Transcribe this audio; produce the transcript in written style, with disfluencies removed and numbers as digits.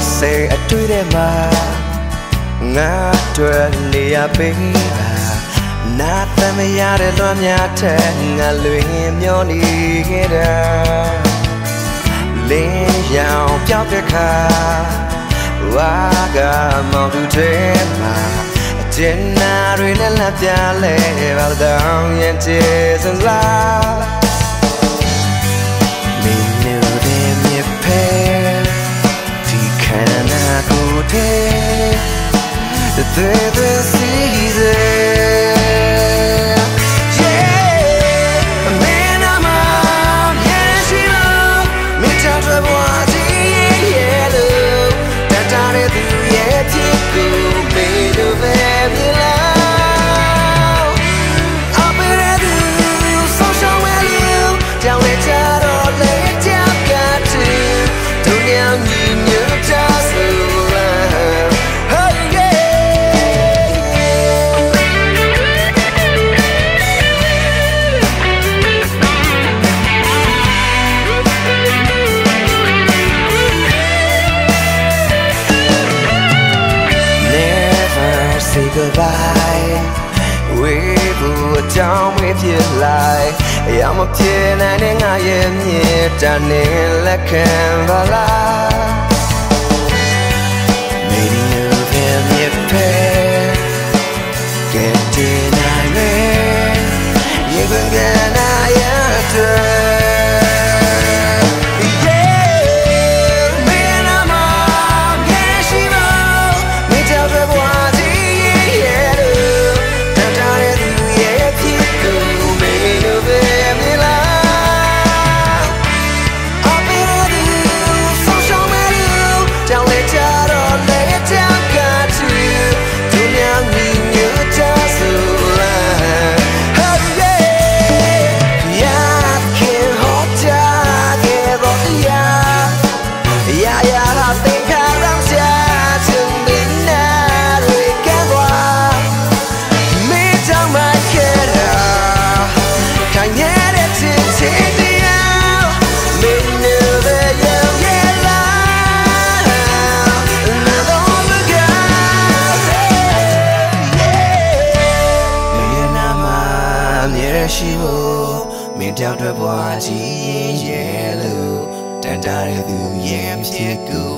say a to them naturally a baby not them yard on yard a lin your leader lin your job your car wagamon to them Didn't I really love you? All down your tears and love. Me knew them your pain. They cannot go there. The third season. Yeah, man, I'm up. Yeah, she loved me. Just the ones in yellow. That I through yet to go. Made of it. Say goodbye. We would down with your life. I'm up here, I think I am here. Down in the Canvala. Maybe you've been your pair. Can't deny me. You've been getting out of she will me down to boy yellow, and I do yams to go.